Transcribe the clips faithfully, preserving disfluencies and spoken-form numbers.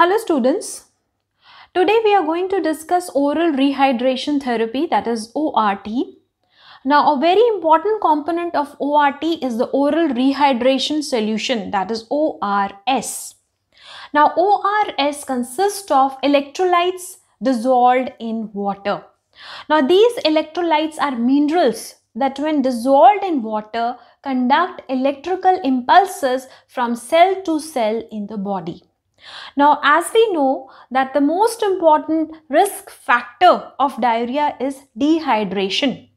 Hello students, today we are going to discuss oral rehydration therapy, that is O R T. Now a very important component of O R T is the oral rehydration solution, that is O R S. Now O R S consists of electrolytes dissolved in water. Now these electrolytes are minerals that when dissolved in water conduct electrical impulses from cell to cell in the body. Now, as we know that the most important risk factor of diarrhea is dehydration,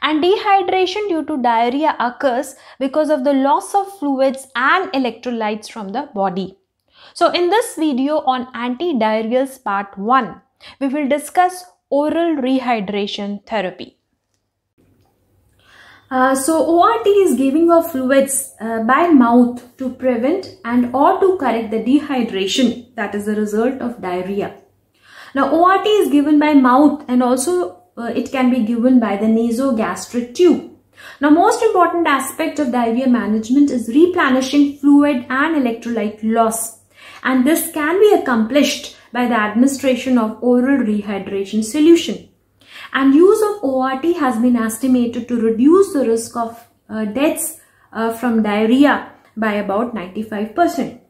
and dehydration due to diarrhea occurs because of the loss of fluids and electrolytes from the body. So, in this video on anti-diarrheals part one, we will discuss oral rehydration therapy. Uh, so O R T is giving of fluids uh, by mouth to prevent and or to correct the dehydration that is the result of diarrhea. Now O R T is given by mouth and also uh, it can be given by the nasogastric tube. Now most important aspect of diarrhea management is replenishing fluid and electrolyte loss, and this can be accomplished by the administration of oral rehydration solution. And use of O R T has been estimated to reduce the risk of uh, deaths uh, from diarrhea by about ninety-five percent.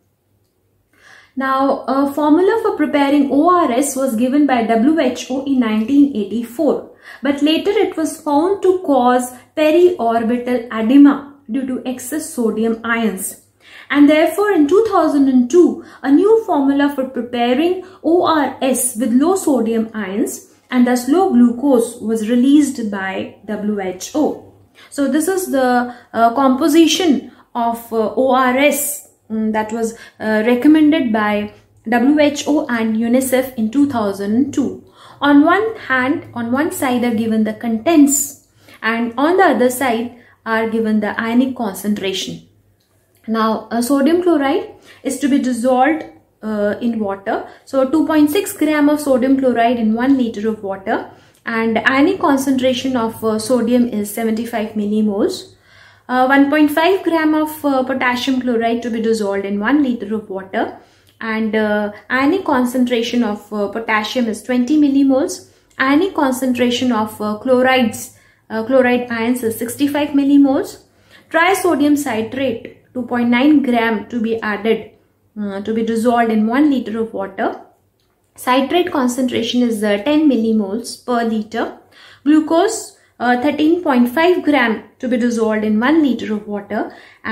Now, a formula for preparing O R S was given by W H O in nineteen eighty-four, but later it was found to cause periorbital edema due to excess sodium ions. And therefore, in two thousand two, a new formula for preparing O R S with low sodium ions and thus low glucose was released by W H O. So this is the uh, composition of uh, O R S um, that was uh, recommended by W H O and UNICEF in two thousand two. On one hand, on one side are given the contents, and on the other side are given the ionic concentration. Now uh, sodium chloride is to be dissolved Uh, in water, so two point six gram of sodium chloride in one liter of water, and ionic concentration of uh, sodium is seventy-five millimoles. uh, one point five gram of uh, potassium chloride to be dissolved in one liter of water, and uh, ionic concentration of uh, potassium is twenty millimoles. Ionic concentration of uh, chlorides uh, chloride ions is sixty-five millimoles. Trisodium citrate two point nine gram to be added Uh, to be dissolved in one liter of water. Citrate concentration is uh, ten millimoles per liter. Glucose thirteen point five gram to be dissolved in one liter of water,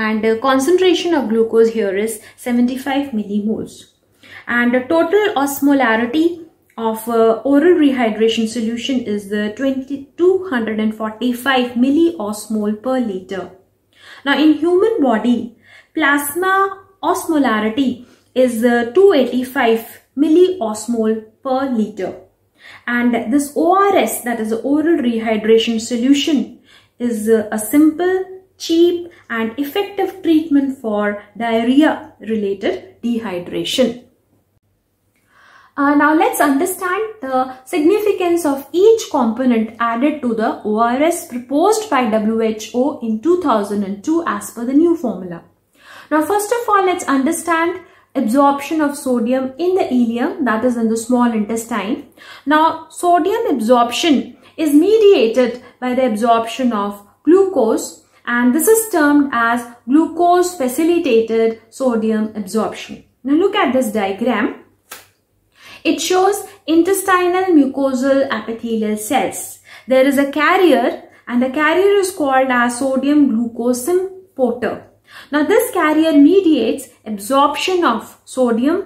and uh, concentration of glucose here is seventy-five millimoles. And the total osmolarity of uh, oral rehydration solution is the two thousand two hundred forty-five milliosmol per liter. Now in human body, plasma osmolarity is uh, two hundred eighty-five milliosmol per liter, and this O R S, that is the oral rehydration solution, is uh, a simple, cheap and effective treatment for diarrhea related dehydration. Uh, now let's understand the significance of each component added to the O R S proposed by W H O in two thousand two as per the new formula. Now first of all, let's understand absorption of sodium in the ileum, that is in the small intestine. Now sodium absorption is mediated by the absorption of glucose, and this is termed as glucose facilitated sodium absorption. Now look at this diagram. It shows intestinal mucosal epithelial cells. There is a carrier, and the carrier is called as sodium glucose symporter. Now this carrier mediates absorption of sodium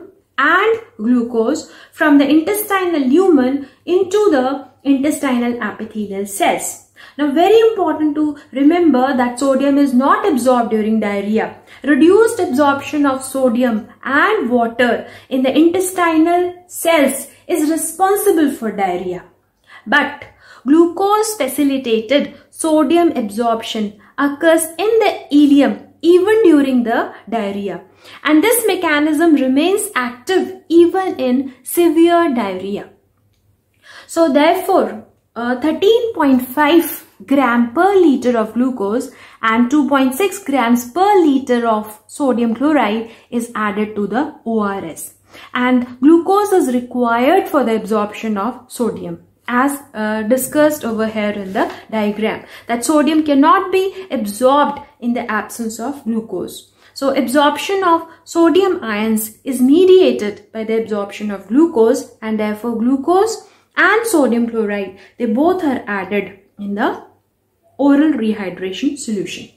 and glucose from the intestinal lumen into the intestinal epithelial cells. Now very important to remember that sodium is not absorbed during diarrhea. Reduced absorption of sodium and water in the intestinal cells is responsible for diarrhea. But glucose facilitated sodium absorption occurs in the ileum even during the diarrhea, and this mechanism remains active even in severe diarrhea. So therefore thirteen point five gram per liter of glucose and two point six grams per liter of sodium chloride is added to the O R S. and glucose is required for the absorption of sodium, as uh, discussed over here in the diagram, that sodium cannot be absorbed in the absence of glucose. So absorption of sodium ions is mediated by the absorption of glucose, and therefore glucose and sodium chloride, they both are added in the oral rehydration solution.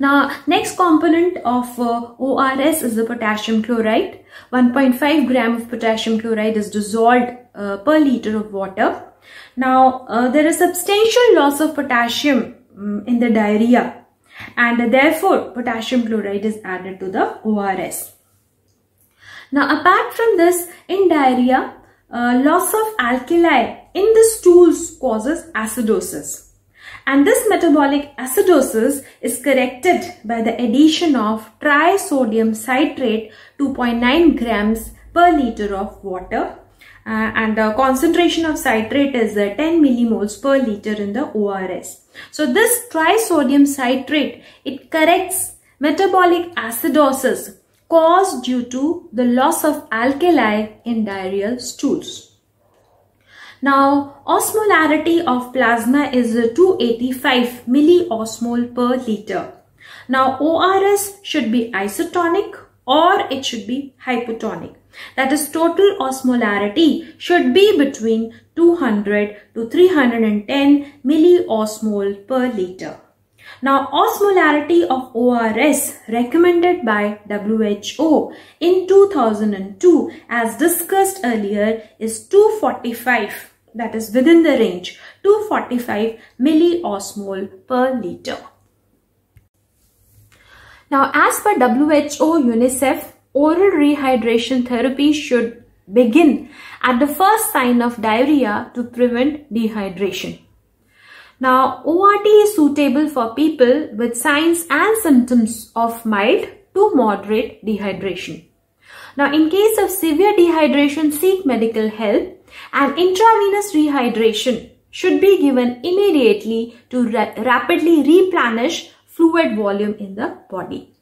Now, next component of uh, O R S is the potassium chloride. one point five gram of potassium chloride is dissolved uh, per liter of water. Now, uh, there is substantial loss of potassium um, in the diarrhea, and uh, therefore potassium chloride is added to the O R S. Now, apart from this, in diarrhea, uh, loss of alkali in the stools causes acidosis. And this metabolic acidosis is corrected by the addition of trisodium citrate two point nine grams per liter of water, uh, and the concentration of citrate is uh, ten millimoles per liter in the O R S. So this trisodium citrate, it corrects metabolic acidosis caused due to the loss of alkali in diarrheal stools. Now, osmolarity of plasma is two hundred eighty-five milliosmol per liter. Now, O R S should be isotonic or it should be hypotonic. That is, total osmolarity should be between two hundred to three hundred ten milliosmol per liter. Now, osmolarity of O R S recommended by W H O in two thousand two, as discussed earlier, is two hundred forty-five, that is within the range, two hundred forty-five milliosmol per liter. Now, as per W H O, UNICEF, oral rehydration therapy should begin at the first sign of diarrhea to prevent dehydration. Now, O R T is suitable for people with signs and symptoms of mild to moderate dehydration. Now, in case of severe dehydration, seek medical help, and intravenous rehydration should be given immediately to ra- rapidly replenish fluid volume in the body.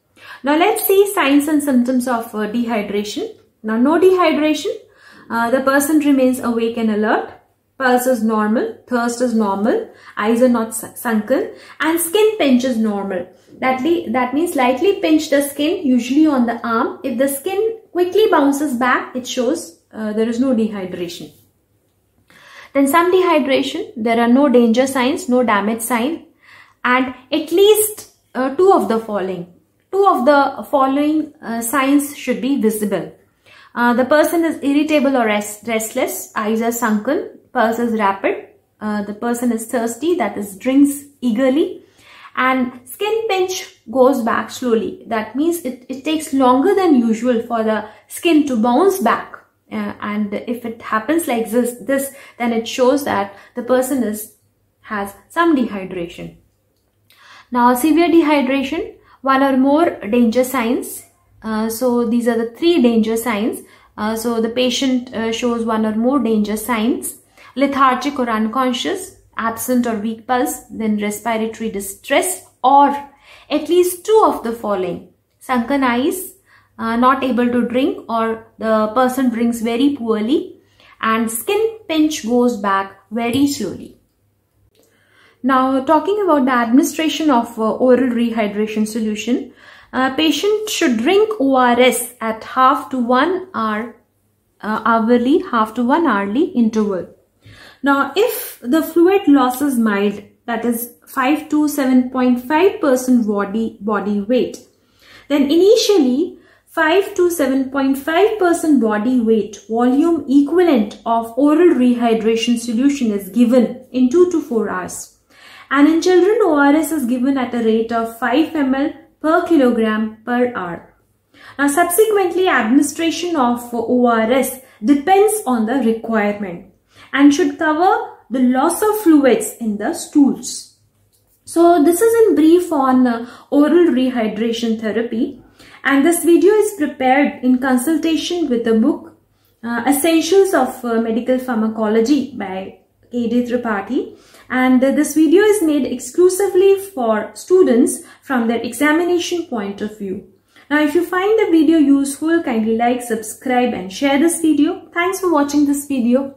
Now, let's see signs and symptoms of uh, dehydration. Now, no dehydration, uh, the person remains awake and alert. Pulse is normal, thirst is normal, eyes are not sunken, and skin pinch is normal. That, that means lightly pinch the skin, usually on the arm. If the skin quickly bounces back, it shows uh, there is no dehydration. Then some dehydration, there are no danger signs, no damage sign, and at least uh, two of the following. Two of the following uh, signs should be visible. Uh, the person is irritable or rest, restless, eyes are sunken, pulse is rapid, uh, the person is thirsty, that is drinks eagerly, and skin pinch goes back slowly. That means it, it takes longer than usual for the skin to bounce back, uh, and if it happens like this, this, then it shows that the person is has some dehydration. Now, severe dehydration, one or more danger signs. Uh, so these are the three danger signs. Uh, so the patient uh, shows one or more danger signs. Lethargic or unconscious, absent or weak pulse, then respiratory distress, or at least two of the following. Sunken eyes, uh, not able to drink, or the person drinks very poorly, and skin pinch goes back very slowly. Now, talking about the administration of uh, oral rehydration solution, uh, patient should drink O R S at half to one hour, uh, hourly, half to one hourly interval. Now, if the fluid loss is mild, that is five to seven point five percent body, body weight, then initially five to seven point five percent body weight volume equivalent of oral rehydration solution is given in two to four hours. And in children, O R S is given at a rate of five milliliters per kilogram per hour. Now, subsequently, administration of O R S depends on the requirement and should cover the loss of fluids in the stools. So this is in brief on uh, oral rehydration therapy, and this video is prepared in consultation with the book uh, Essentials of uh, Medical Pharmacology by A D Tripathi, and uh, this video is made exclusively for students from their examination point of view. Now, if you find the video useful, kindly like, subscribe and share this video. Thanks for watching this video.